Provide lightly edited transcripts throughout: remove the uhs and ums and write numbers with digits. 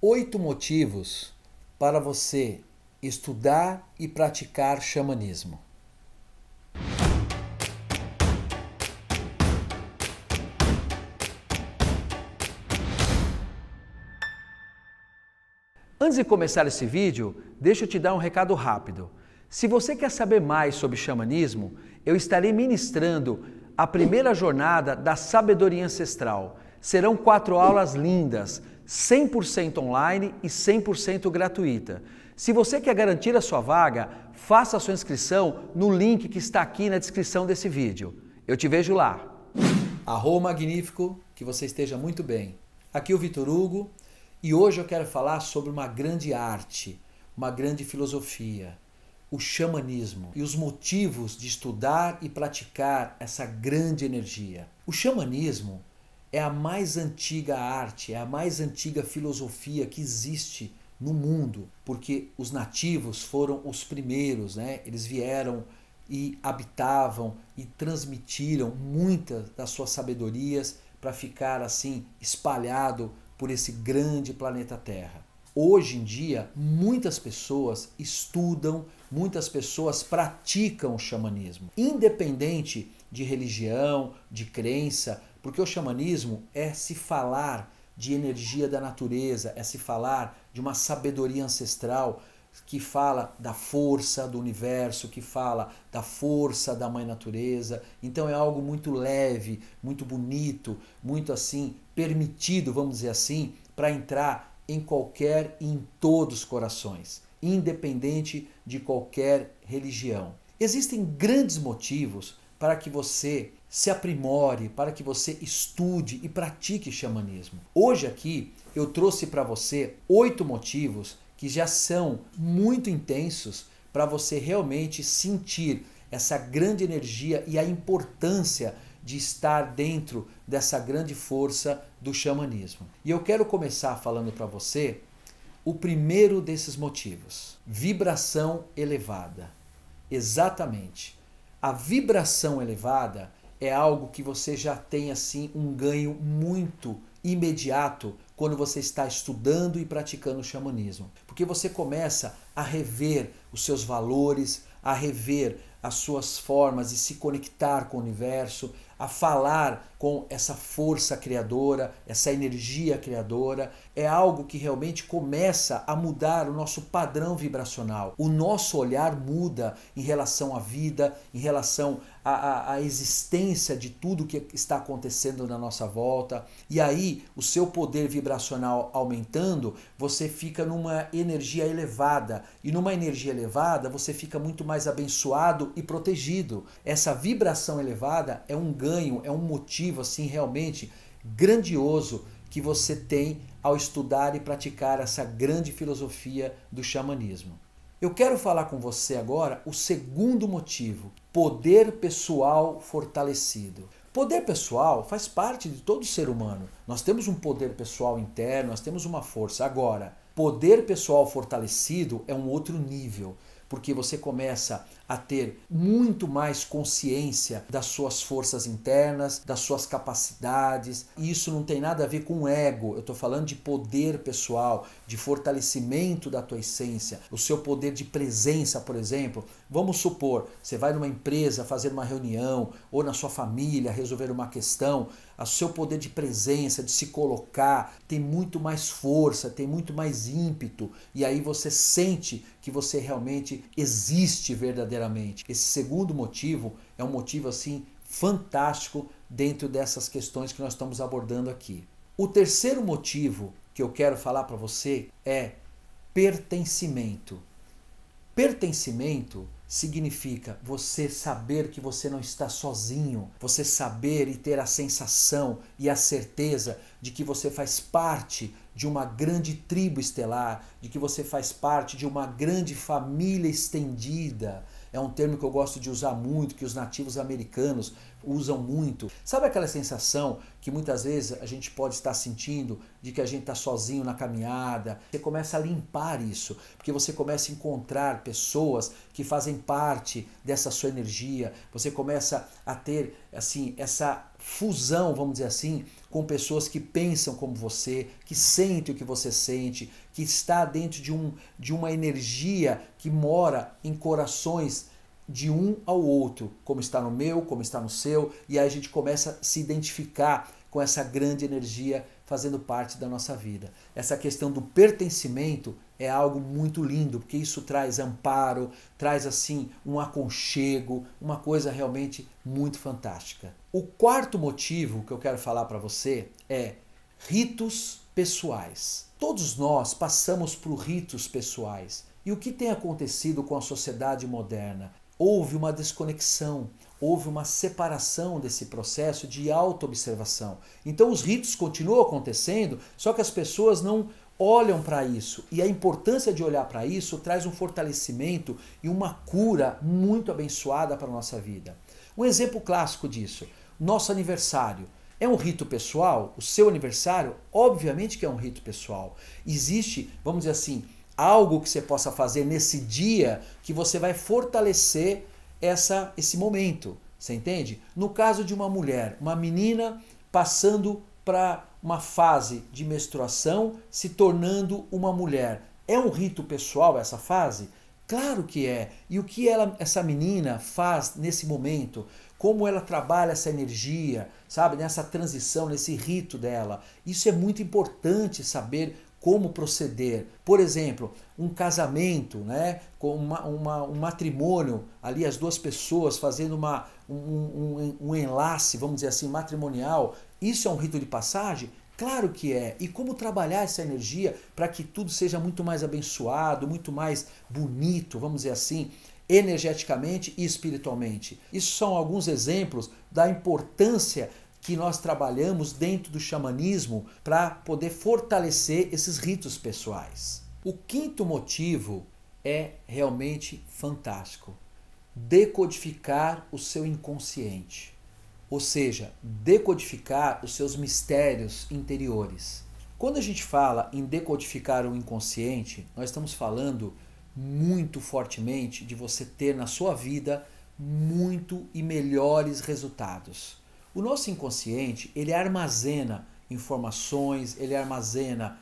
8 motivos para você estudar e praticar xamanismo. Antes de começar esse vídeo, deixa eu te dar um recado rápido. Se você quer saber mais sobre xamanismo, eu estarei ministrando a primeira jornada da sabedoria ancestral. Serão 4 aulas lindas, 100% online e 100% gratuita. Se você quer garantir a sua vaga, faça a sua inscrição no link que está aqui na descrição desse vídeo. Eu te vejo lá. Arro magnífico, que você esteja muito bem. Aqui o Vitor Hugo e hoje eu quero falar sobre uma grande arte, uma grande filosofia, o xamanismo e os motivos de estudar e praticar essa grande energia. O xamanismo é a mais antiga arte, é a mais antiga filosofia que existe no mundo, porque os nativos foram os primeiros, né? Eles vieram e habitavam e transmitiram muitas das suas sabedorias para ficar assim espalhado por esse grande planeta Terra. Hoje em dia, muitas pessoas estudam, muitas pessoas praticam o xamanismo, independente de religião, de crença, porque o xamanismo é se falar de energia da natureza, é se falar de uma sabedoria ancestral que fala da força do universo, que fala da força da mãe natureza. Então é algo muito leve, muito bonito, muito assim, permitido, vamos dizer assim, para entrar em qualquer e em todos os corações, independente de qualquer religião. Existem grandes motivos para que você se aprimore, para que você estude e pratique xamanismo. Hoje aqui eu trouxe para você 8 motivos que já são muito intensos para você realmente sentir essa grande energia e a importância de estar dentro dessa grande força do xamanismo. E eu quero começar falando para você o primeiro desses motivos: vibração elevada. Exatamente. A vibração elevada é algo que você já tem assim um ganho muito imediato quando você está estudando e praticando o xamanismo. Porque você começa a rever os seus valores, a rever as suas formas de se conectar com o universo, a falar com essa força criadora, essa energia criadora. É algo que realmente começa a mudar o nosso padrão vibracional. O nosso olhar muda em relação à vida, em relação à existência de tudo que está acontecendo na nossa volta. E aí, o seu poder vibracional aumentando, você fica numa energia elevada. E numa energia elevada, você fica muito mais abençoado e protegido. Essa vibração elevada é um ganho, é um motivo assim realmente grandioso que você tem ao estudar e praticar essa grande filosofia do xamanismo. Eu quero falar com você agora o segundo motivo: poder pessoal fortalecido. Poder pessoal faz parte de todo ser humano. Nós temos um poder pessoal interno, nós temos uma força. Agora, poder pessoal fortalecido é um outro nível, porque você começa a ter muito mais consciência das suas forças internas, das suas capacidades. E isso não tem nada a ver com ego. Eu estou falando de poder pessoal, de fortalecimento da tua essência, o seu poder de presença, por exemplo. Vamos supor, você vai numa empresa fazer uma reunião, ou na sua família resolver uma questão, o seu poder de presença, de se colocar, tem muito mais força, tem muito mais ímpeto, e aí você sente que você realmente existe verdadeiramente. Esse segundo motivo é um motivo assim fantástico dentro dessas questões que nós estamos abordando aqui. O terceiro motivo que eu quero falar para você é pertencimento. Pertencimento significa você saber que você não está sozinho, você saber e ter a sensação e a certeza de que você faz parte de uma grande tribo estelar, de que você faz parte de uma grande família estendida. É um termo que eu gosto de usar muito, que os nativos americanos usam muito. Sabe aquela sensação que muitas vezes a gente pode estar sentindo de que a gente está sozinho na caminhada? Você começa a limpar isso, porque você começa a encontrar pessoas que fazem parte dessa sua energia. Você começa a ter assim essa fusão, vamos dizer assim, com pessoas que pensam como você, que sentem o que você sente, que está dentro de uma energia que mora em corações de um ao outro, como está no meu, como está no seu, e aí a gente começa a se identificar com essa grande energia fazendo parte da nossa vida. Essa questão do pertencimento é algo muito lindo, porque isso traz amparo, traz assim um aconchego, uma coisa realmente muito fantástica. O quarto motivo que eu quero falar para você é ritos pessoais. Todos nós passamos por ritos pessoais. E o que tem acontecido com a sociedade moderna? Houve uma desconexão, houve uma separação desse processo de auto-observação. Então os ritos continuam acontecendo, só que as pessoas não olham para isso. E a importância de olhar para isso traz um fortalecimento e uma cura muito abençoada para a nossa vida. Um exemplo clássico disso, nosso aniversário. É um rito pessoal? O seu aniversário? Obviamente que é um rito pessoal. Existe, vamos dizer assim, algo que você possa fazer nesse dia que você vai fortalecer esse momento, você entende? No caso de uma mulher, uma menina passando para uma fase de menstruação, se tornando uma mulher. É um rito pessoal essa fase? Claro que é. E o que essa menina faz nesse momento? Como ela trabalha essa energia, sabe? Nessa transição, nesse rito dela. Isso é muito importante saber como proceder. Por exemplo, um casamento, né? Com um matrimônio, ali as duas pessoas fazendo um enlace, vamos dizer assim, matrimonial. Isso é um rito de passagem? Claro que é. E como trabalhar essa energia para que tudo seja muito mais abençoado, muito mais bonito, vamos dizer assim, energeticamente e espiritualmente. Isso são alguns exemplos da importância que nós trabalhamos dentro do xamanismo para poder fortalecer esses ritos pessoais. O quinto motivo é realmente fantástico. Decodificar o seu inconsciente. Ou seja, decodificar os seus mistérios interiores. Quando a gente fala em decodificar o inconsciente, nós estamos falando muito fortemente de você ter na sua vida muito e melhores resultados. O nosso inconsciente, ele armazena informações, ele armazena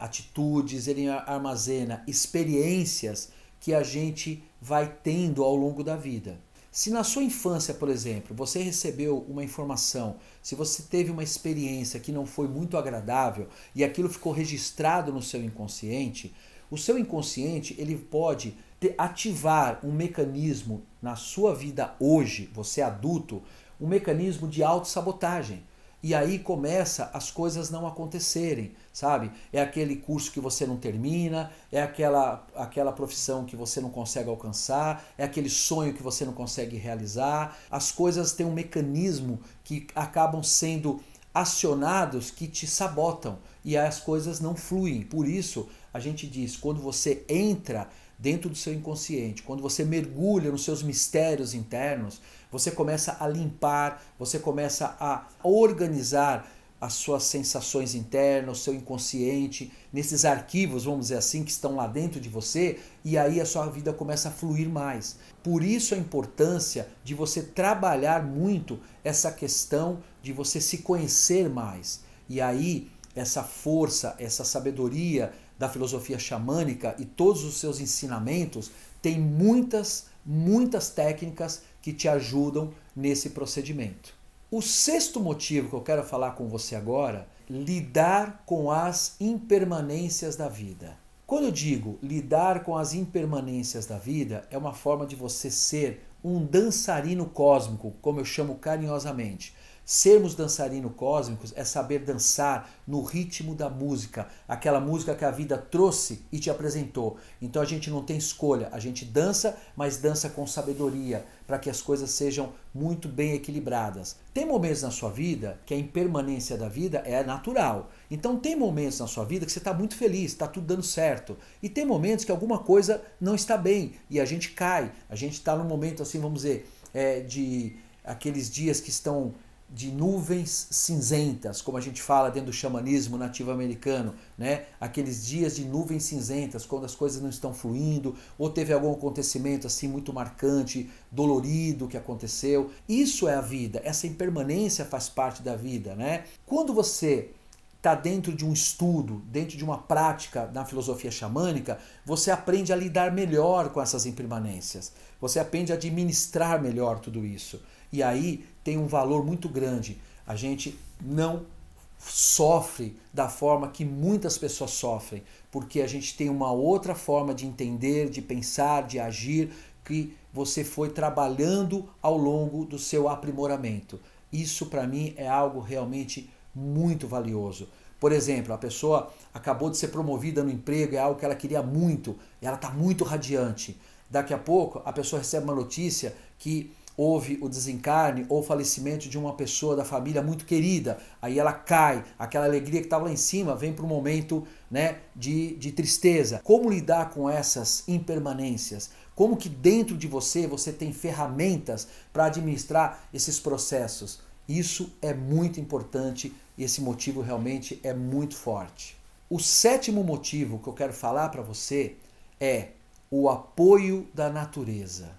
atitudes, ele armazena experiências que a gente vai tendo ao longo da vida. Se na sua infância, por exemplo, você recebeu uma informação, se você teve uma experiência que não foi muito agradável e aquilo ficou registrado no seu inconsciente, o seu inconsciente ele pode ativar um mecanismo na sua vida hoje, você adulto, um mecanismo de autossabotagem. E aí começa as coisas não acontecerem, sabe? É aquele curso que você não termina, é aquela profissão que você não consegue alcançar, é aquele sonho que você não consegue realizar. As coisas têm um mecanismo que acabam sendo acionados que te sabotam e as coisas não fluem. Por isso a gente diz, quando você entra dentro do seu inconsciente, quando você mergulha nos seus mistérios internos, você começa a limpar, você começa a organizar as suas sensações internas, o seu inconsciente, nesses arquivos, vamos dizer assim, que estão lá dentro de você, e aí a sua vida começa a fluir mais. Por isso a importância de você trabalhar muito essa questão de você se conhecer mais. E aí essa força, essa sabedoria da filosofia xamânica e todos os seus ensinamentos têm muitas técnicas que te ajudam nesse procedimento. O sexto motivo que eu quero falar com você agora, lidar com as impermanências da vida. Quando eu digo lidar com as impermanências da vida, é uma forma de você ser um dançarino cósmico, como eu chamo carinhosamente. Sermos dançarinos cósmicos é saber dançar no ritmo da música, aquela música que a vida trouxe e te apresentou. Então a gente não tem escolha, a gente dança, mas dança com sabedoria, para que as coisas sejam muito bem equilibradas. Tem momentos na sua vida que a impermanência da vida é natural. Então tem momentos na sua vida que você está muito feliz, está tudo dando certo. E tem momentos que alguma coisa não está bem e a gente cai. A gente está num momento assim, vamos dizer, de aqueles dias que estão de nuvens cinzentas, como a gente fala dentro do xamanismo nativo-americano, né? Aqueles dias de nuvens cinzentas, quando as coisas não estão fluindo, ou teve algum acontecimento assim muito marcante, dolorido que aconteceu. Isso é a vida, essa impermanência faz parte da vida, né? Quando você está dentro de um estudo, dentro de uma prática na filosofia xamânica, você aprende a lidar melhor com essas impermanências, você aprende a administrar melhor tudo isso. E aí tem um valor muito grande. A gente não sofre da forma que muitas pessoas sofrem, porque a gente tem uma outra forma de entender, de pensar, de agir, que você foi trabalhando ao longo do seu aprimoramento. Isso para mim é algo realmente muito valioso. Por exemplo, a pessoa acabou de ser promovida no emprego, é algo que ela queria muito, e ela está muito radiante. Daqui a pouco a pessoa recebe uma notícia que houve o desencarne ou o falecimento de uma pessoa da família muito querida, aí ela cai, aquela alegria que estava lá em cima vem para um momento, né, de tristeza. Como lidar com essas impermanências? Como que dentro de você, você tem ferramentas para administrar esses processos? Isso é muito importante e esse motivo realmente é muito forte. O sétimo motivo que eu quero falar para você é o apoio da natureza.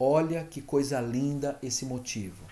Olha que coisa linda esse motivo.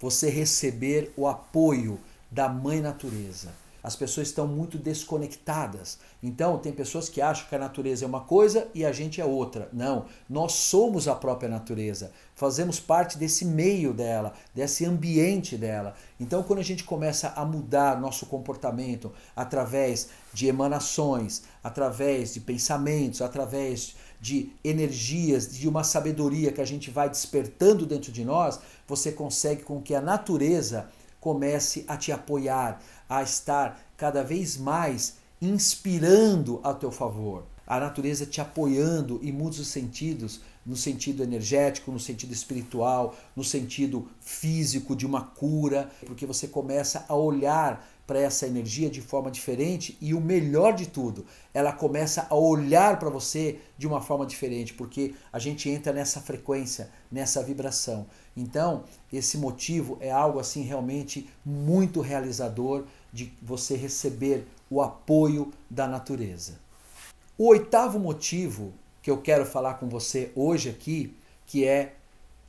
Você receber o apoio da Mãe Natureza. As pessoas estão muito desconectadas. Então, tem pessoas que acham que a natureza é uma coisa e a gente é outra. Não, nós somos a própria natureza. Fazemos parte desse meio dela, desse ambiente dela. Então, quando a gente começa a mudar nosso comportamento através de emanações, através de pensamentos, através de energias, de uma sabedoria que a gente vai despertando dentro de nós, você consegue com que a natureza comece a te apoiar, a estar cada vez mais inspirando a teu favor. A natureza te apoiando em muitos sentidos, no sentido energético, no sentido espiritual, no sentido físico de uma cura, porque você começa a olhar para essa energia de forma diferente e o melhor de tudo, ela começa a olhar para você de uma forma diferente, porque a gente entra nessa frequência, nessa vibração. Então, esse motivo é algo assim realmente muito realizador de você receber o apoio da natureza. O oitavo motivo que eu quero falar com você hoje aqui, que é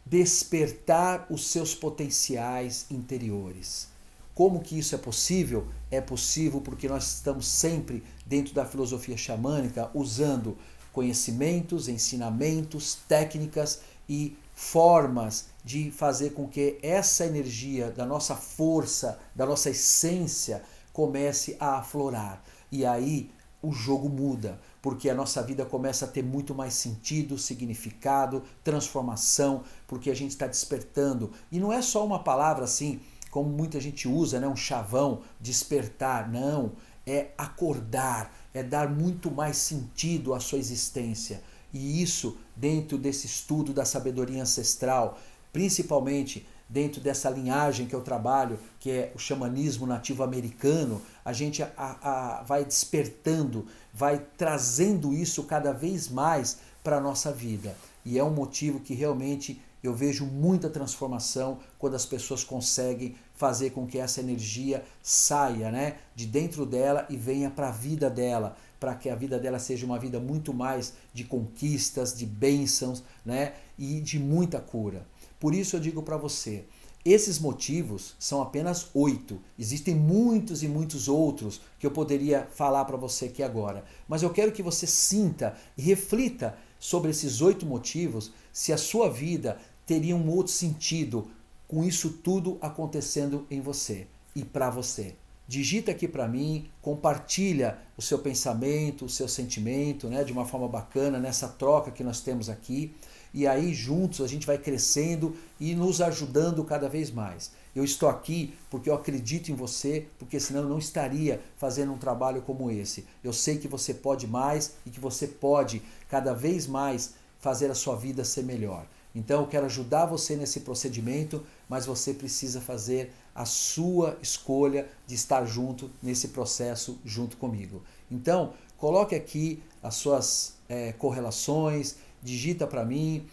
despertar os seus potenciais interiores. Como que isso é possível? É possível porque nós estamos sempre dentro da filosofia xamânica usando conhecimentos, ensinamentos, técnicas e formas de fazer com que essa energia da nossa força, da nossa essência comece a aflorar. E aí o jogo muda, porque a nossa vida começa a ter muito mais sentido, significado, transformação, porque a gente está despertando. E não é só uma palavra assim, como muita gente usa, né? Um chavão, despertar, não, é acordar, é dar muito mais sentido à sua existência. E isso dentro desse estudo da sabedoria ancestral, principalmente dentro dessa linhagem que eu trabalho, que é o xamanismo nativo-americano, a gente vai despertando, vai trazendo isso cada vez mais para a nossa vida. E é um motivo que realmente eu vejo muita transformação quando as pessoas conseguem fazer com que essa energia saia, né, de dentro dela e venha para a vida dela, para que a vida dela seja uma vida muito mais de conquistas, de bênçãos, né, e de muita cura. Por isso eu digo para você, esses motivos são apenas 8. Existem muitos e muitos outros que eu poderia falar para você aqui agora. Mas eu quero que você sinta e reflita sobre esses 8 motivos, se a sua vida teria um outro sentido com isso tudo acontecendo em você e para você. Digita aqui para mim, compartilha o seu pensamento, o seu sentimento, né, de uma forma bacana nessa troca que nós temos aqui. E aí juntos a gente vai crescendo e nos ajudando cada vez mais. Eu estou aqui porque eu acredito em você, porque senão eu não estaria fazendo um trabalho como esse. Eu sei que você pode mais e que você pode cada vez mais fazer a sua vida ser melhor. Então eu quero ajudar você nesse procedimento, mas você precisa fazer a sua escolha de estar junto nesse processo junto comigo. Então coloque aqui as suas correlações, digita para mim,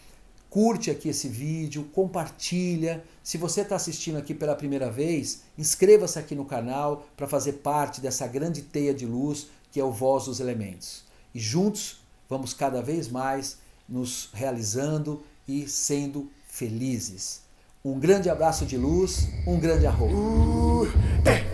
Curte aqui esse vídeo, compartilha. Se você está assistindo aqui pela primeira vez, inscreva-se aqui no canal para fazer parte dessa grande teia de luz que é o Voz dos Elementos. E juntos vamos cada vez mais nos realizando e sendo felizes. Um grande abraço de luz, um grande arroba.